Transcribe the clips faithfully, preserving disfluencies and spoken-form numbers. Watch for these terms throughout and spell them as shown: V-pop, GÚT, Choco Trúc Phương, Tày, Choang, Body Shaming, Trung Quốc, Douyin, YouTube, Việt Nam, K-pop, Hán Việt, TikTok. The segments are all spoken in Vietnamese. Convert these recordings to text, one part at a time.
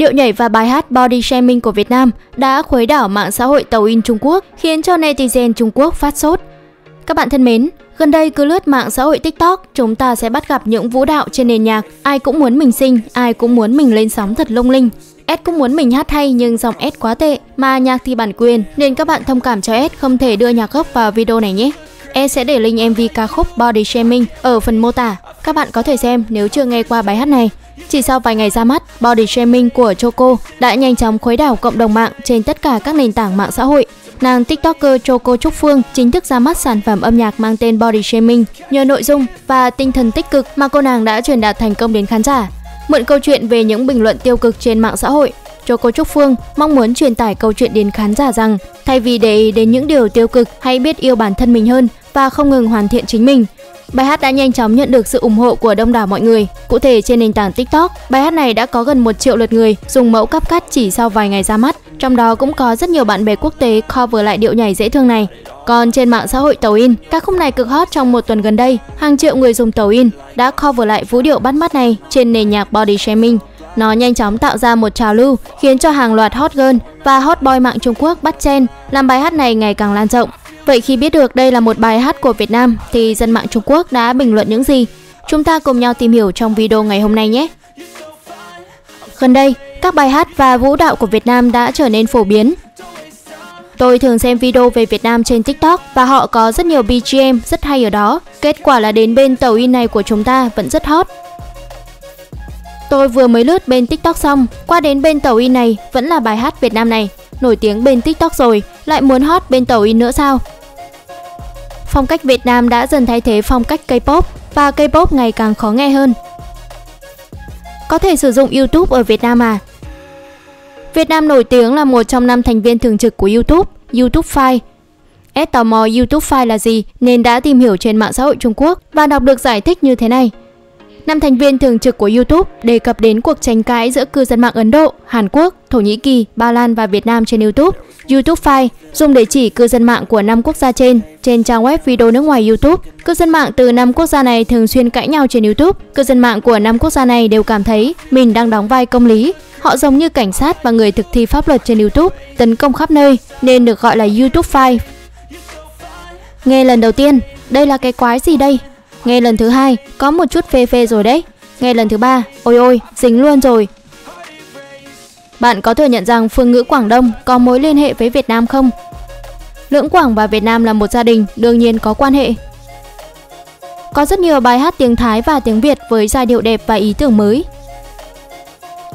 điệu nhảy và bài hát Body Shaming của Việt Nam đã khuấy đảo mạng xã hội Douyin Trung Quốc, khiến cho netizen Trung Quốc phát sốt. Các bạn thân mến, gần đây cứ lướt mạng xã hội TikTok, chúng ta sẽ bắt gặp những vũ đạo trên nền nhạc. Ai cũng muốn mình xinh, ai cũng muốn mình lên sóng thật lung linh. S cũng muốn mình hát hay nhưng giọng S quá tệ, mà nhạc thì bản quyền, nên các bạn thông cảm cho S không thể đưa nhạc gốc vào video này nhé. S sẽ để link em vê ca khúc Body Shaming ở phần mô tả. Các bạn có thể xem nếu chưa nghe qua bài hát này. Chỉ sau vài ngày ra mắt, Body Shaming của Choco đã nhanh chóng khuấy đảo cộng đồng mạng trên tất cả các nền tảng mạng xã hội. Nàng TikToker Choco Trúc Phương chính thức ra mắt sản phẩm âm nhạc mang tên Body Shaming. Nhờ nội dung và tinh thần tích cực mà cô nàng đã truyền đạt thành công đến khán giả. Mượn câu chuyện về những bình luận tiêu cực trên mạng xã hội, Choco Trúc Phương mong muốn truyền tải câu chuyện đến khán giả rằng thay vì để ý đến những điều tiêu cực, hãy biết yêu bản thân mình hơn và không ngừng hoàn thiện chính mình. Bài hát đã nhanh chóng nhận được sự ủng hộ của đông đảo mọi người. Cụ thể trên nền tảng TikTok, bài hát này đã có gần một triệu lượt người dùng mẫu cáp cắt chỉ sau vài ngày ra mắt. Trong đó cũng có rất nhiều bạn bè quốc tế cover lại điệu nhảy dễ thương này. Còn trên mạng xã hội Douyin, các khúc này cực hot trong một tuần gần đây. Hàng triệu người dùng Douyin đã cover lại vũ điệu bắt mắt này trên nền nhạc Body Shaming. Nó nhanh chóng tạo ra một trào lưu khiến cho hàng loạt hot girl và hot boy mạng Trung Quốc bắt chen, làm bài hát này ngày càng lan rộng. Vậy khi biết được đây là một bài hát của Việt Nam thì dân mạng Trung Quốc đã bình luận những gì? Chúng ta cùng nhau tìm hiểu trong video ngày hôm nay nhé! Gần đây, các bài hát và vũ đạo của Việt Nam đã trở nên phổ biến. Tôi thường xem video về Việt Nam trên TikTok và họ có rất nhiều bê giê em rất hay ở đó. Kết quả là đến bên Douyin này của chúng ta vẫn rất hot. Tôi vừa mới lướt bên TikTok xong, qua đến bên Douyin này vẫn là bài hát Việt Nam này. Nổi tiếng bên TikTok rồi, lại muốn hot bên Douyin nữa sao? Phong cách Việt Nam đã dần thay thế phong cách K-pop và K-pop ngày càng khó nghe hơn. Có thể sử dụng YouTube ở Việt Nam à? Việt Nam nổi tiếng là một trong năm thành viên thường trực của YouTube, YouTube File. S tò mò YouTube File là gì nên đã tìm hiểu trên mạng xã hội Trung Quốc và đọc được giải thích như thế này. Năm thành viên thường trực của YouTube đề cập đến cuộc tranh cãi giữa cư dân mạng Ấn Độ, Hàn Quốc, Thổ Nhĩ Kỳ, Ba Lan và Việt Nam trên YouTube. YouTube File dùng để chỉ cư dân mạng của năm quốc gia trên. Trên trang web video nước ngoài YouTube, cư dân mạng từ năm quốc gia này thường xuyên cãi nhau trên YouTube. Cư dân mạng của năm quốc gia này đều cảm thấy mình đang đóng vai công lý. Họ giống như cảnh sát và người thực thi pháp luật trên YouTube, tấn công khắp nơi nên được gọi là YouTube File. Nghe lần đầu tiên, đây là cái quái gì đây? Nghe lần thứ hai, có một chút phê phê rồi đấy. Nghe lần thứ ba, ôi ôi, dính luôn rồi. Bạn có thừa nhận rằng phương ngữ Quảng Đông có mối liên hệ với Việt Nam không? Lưỡng Quảng và Việt Nam là một gia đình, đương nhiên có quan hệ. Có rất nhiều bài hát tiếng Thái và tiếng Việt với giai điệu đẹp và ý tưởng mới.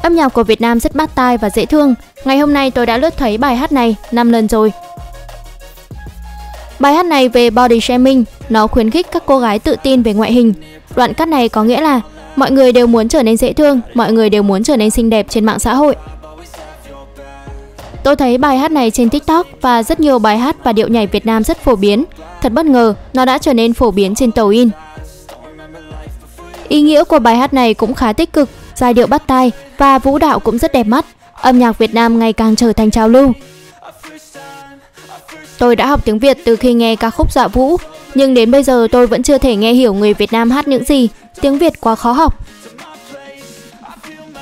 Âm nhạc của Việt Nam rất bắt tai và dễ thương. Ngày hôm nay tôi đã lướt thấy bài hát này năm lần rồi. Bài hát này về body shaming, nó khuyến khích các cô gái tự tin về ngoại hình. Đoạn cắt này có nghĩa là mọi người đều muốn trở nên dễ thương, mọi người đều muốn trở nên xinh đẹp trên mạng xã hội. Tôi thấy bài hát này trên TikTok và rất nhiều bài hát và điệu nhảy Việt Nam rất phổ biến. Thật bất ngờ, nó đã trở nên phổ biến trên Douyin. Ý nghĩa của bài hát này cũng khá tích cực, giai điệu bắt tai và vũ đạo cũng rất đẹp mắt. Âm nhạc Việt Nam ngày càng trở thành trào lưu. Tôi đã học tiếng Việt từ khi nghe ca khúc Dạ Vũ, nhưng đến bây giờ tôi vẫn chưa thể nghe hiểu người Việt Nam hát những gì, tiếng Việt quá khó học.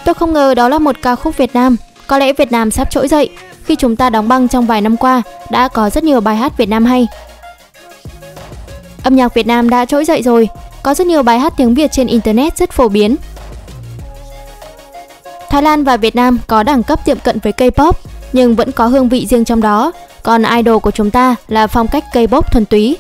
Tôi không ngờ đó là một ca khúc Việt Nam, có lẽ Việt Nam sắp trỗi dậy. Khi chúng ta đóng băng trong vài năm qua, đã có rất nhiều bài hát Việt Nam hay. Âm nhạc Việt Nam đã trỗi dậy rồi, có rất nhiều bài hát tiếng Việt trên Internet rất phổ biến. Thái Lan và Việt Nam có đẳng cấp tiệm cận với K-pop, nhưng vẫn có hương vị riêng trong đó. Còn idol của chúng ta là phong cách K-pop thuần túy.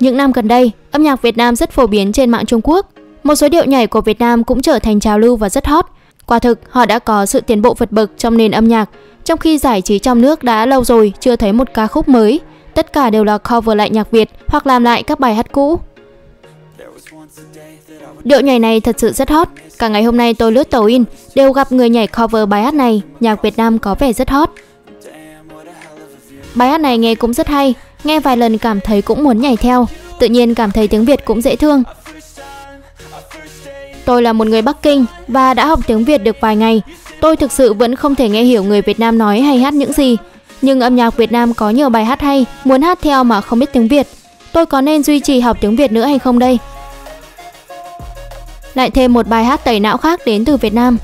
Những năm gần đây, âm nhạc Việt Nam rất phổ biến trên mạng Trung Quốc. Một số điệu nhảy của Việt Nam cũng trở thành trào lưu và rất hot. Quả thực, họ đã có sự tiến bộ vượt bậc trong nền âm nhạc, trong khi giải trí trong nước đã lâu rồi chưa thấy một ca khúc mới. Tất cả đều là cover lại nhạc Việt hoặc làm lại các bài hát cũ. Điệu nhảy này thật sự rất hot. Cả ngày hôm nay tôi lướt Douyin đều gặp người nhảy cover bài hát này. Nhạc Việt Nam có vẻ rất hot. Bài hát này nghe cũng rất hay, nghe vài lần cảm thấy cũng muốn nhảy theo, tự nhiên cảm thấy tiếng Việt cũng dễ thương. Tôi là một người Bắc Kinh và đã học tiếng Việt được vài ngày, tôi thực sự vẫn không thể nghe hiểu người Việt Nam nói hay hát những gì. Nhưng âm nhạc Việt Nam có nhiều bài hát hay, muốn hát theo mà không biết tiếng Việt. Tôi có nên duy trì học tiếng Việt nữa hay không đây? Lại thêm một bài hát tẩy não khác đến từ Việt Nam.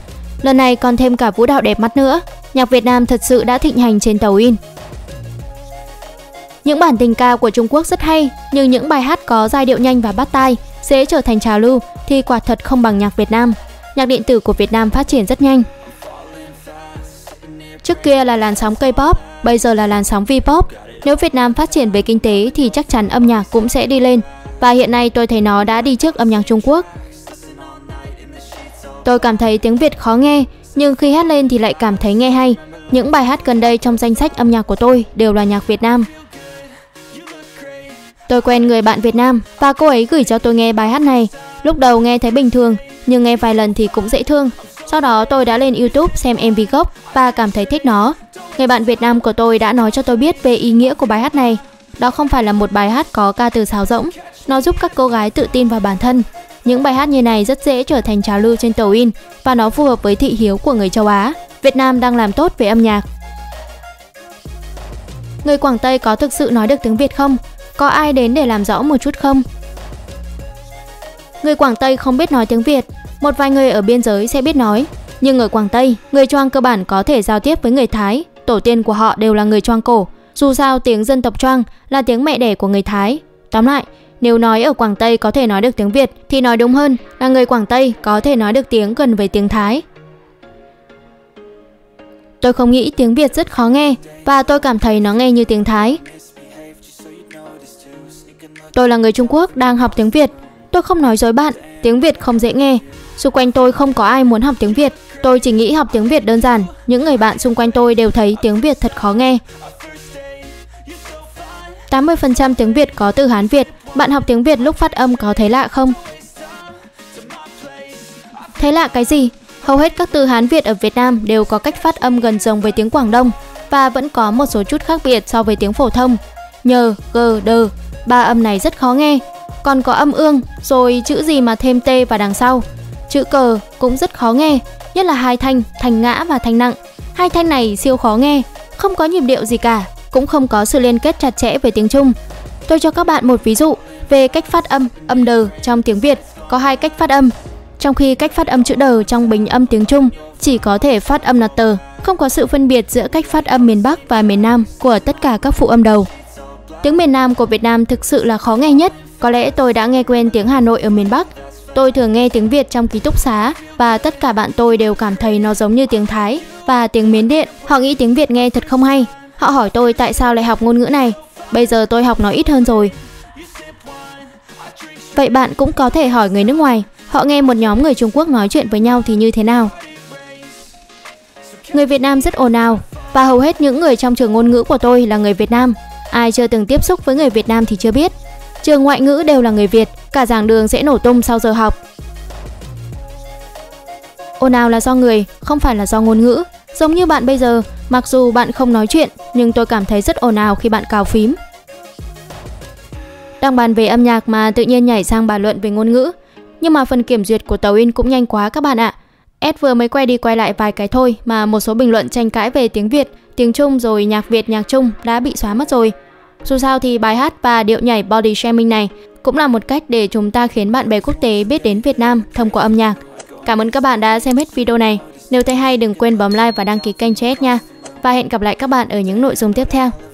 Lần này còn thêm cả vũ đạo đẹp mắt nữa. Nhạc Việt Nam thật sự đã thịnh hành trên Douyin. Những bản tình ca của Trung Quốc rất hay, nhưng những bài hát có giai điệu nhanh và bắt tai, dễ trở thành trào lưu thì quả thật không bằng nhạc Việt Nam. Nhạc điện tử của Việt Nam phát triển rất nhanh. Trước kia là làn sóng K-pop, bây giờ là làn sóng V-pop. Nếu Việt Nam phát triển về kinh tế thì chắc chắn âm nhạc cũng sẽ đi lên. Và hiện nay tôi thấy nó đã đi trước âm nhạc Trung Quốc. Tôi cảm thấy tiếng Việt khó nghe, nhưng khi hát lên thì lại cảm thấy nghe hay. Những bài hát gần đây trong danh sách âm nhạc của tôi đều là nhạc Việt Nam. Tôi quen người bạn Việt Nam và cô ấy gửi cho tôi nghe bài hát này. Lúc đầu nghe thấy bình thường, nhưng nghe vài lần thì cũng dễ thương. Sau đó tôi đã lên YouTube xem em vê gốc và cảm thấy thích nó. Người bạn Việt Nam của tôi đã nói cho tôi biết về ý nghĩa của bài hát này. Đó không phải là một bài hát có ca từ sáo rỗng, nó giúp các cô gái tự tin vào bản thân. Những bài hát như này rất dễ trở thành trào lưu trên Douyin và nó phù hợp với thị hiếu của người châu Á. Việt Nam đang làm tốt về âm nhạc. Người Quảng Tây có thực sự nói được tiếng Việt không? Có ai đến để làm rõ một chút không? Người Quảng Tây không biết nói tiếng Việt. Một vài người ở biên giới sẽ biết nói. Nhưng ở Quảng Tây, người Choang cơ bản có thể giao tiếp với người Thái. Tổ tiên của họ đều là người Choang cổ. Dù sao tiếng dân tộc Choang là tiếng mẹ đẻ của người Thái. Tóm lại, nếu nói ở Quảng Tây có thể nói được tiếng Việt thì nói đúng hơn là người Quảng Tây có thể nói được tiếng gần với tiếng Thái. Tôi không nghĩ tiếng Việt rất khó nghe và tôi cảm thấy nó nghe như tiếng Thái. Tôi là người Trung Quốc đang học tiếng Việt. Tôi không nói dối bạn, tiếng Việt không dễ nghe. Xung quanh tôi không có ai muốn học tiếng Việt. Tôi chỉ nghĩ học tiếng Việt đơn giản. Những người bạn xung quanh tôi đều thấy tiếng Việt thật khó nghe. tám mươi phần trăm tiếng Việt có từ Hán Việt. Bạn học tiếng Việt lúc phát âm có thấy lạ không? Thấy lạ cái gì? Hầu hết các từ Hán Việt ở Việt Nam đều có cách phát âm gần giống với tiếng Quảng Đông và vẫn có một số chút khác biệt so với tiếng phổ thông. Nhờ, gờ, đờ, ba âm này rất khó nghe. Còn có âm ương, rồi chữ gì mà thêm t vào đằng sau. Chữ cờ cũng rất khó nghe, nhất là hai thanh, thanh ngã và thanh nặng. Hai thanh này siêu khó nghe, không có nhịp điệu gì cả, cũng không có sự liên kết chặt chẽ với tiếng Trung. Tôi cho các bạn một ví dụ về cách phát âm âm đờ trong tiếng Việt có hai cách phát âm, trong khi cách phát âm chữ đờ trong bình âm tiếng Trung chỉ có thể phát âm là tờ, không có sự phân biệt giữa cách phát âm miền Bắc và miền Nam của tất cả các phụ âm đầu. Tiếng miền Nam của Việt Nam thực sự là khó nghe nhất. Có lẽ tôi đã nghe quen tiếng Hà Nội ở miền Bắc. Tôi thường nghe tiếng Việt trong ký túc xá và tất cả bạn tôi đều cảm thấy nó giống như tiếng Thái và tiếng Miến Điện. Họ nghĩ tiếng Việt nghe thật không hay. Họ hỏi tôi tại sao lại học ngôn ngữ này. Bây giờ tôi học nó ít hơn rồi. Vậy bạn cũng có thể hỏi người nước ngoài, họ nghe một nhóm người Trung Quốc nói chuyện với nhau thì như thế nào? Người Việt Nam rất ồn ào và hầu hết những người trong trường ngôn ngữ của tôi là người Việt Nam. Ai chưa từng tiếp xúc với người Việt Nam thì chưa biết. Trường ngoại ngữ đều là người Việt, cả giảng đường sẽ nổ tung sau giờ học. Ồn ào là do người, không phải là do ngôn ngữ. Giống như bạn bây giờ, mặc dù bạn không nói chuyện, nhưng tôi cảm thấy rất ồn ào khi bạn cào phím. Đang bàn về âm nhạc mà tự nhiên nhảy sang bàn luận về ngôn ngữ. Nhưng mà phần kiểm duyệt của Douyin cũng nhanh quá các bạn ạ. Ad vừa mới quay đi quay lại vài cái thôi mà một số bình luận tranh cãi về tiếng Việt, tiếng Trung rồi nhạc Việt, nhạc Trung đã bị xóa mất rồi. Dù sao thì bài hát và điệu nhảy Body Shaming này cũng là một cách để chúng ta khiến bạn bè quốc tế biết đến Việt Nam thông qua âm nhạc. Cảm ơn các bạn đã xem hết video này. Nếu thấy hay đừng quên bấm like và đăng ký kênh cho Ad nha. Và hẹn gặp lại các bạn ở những nội dung tiếp theo.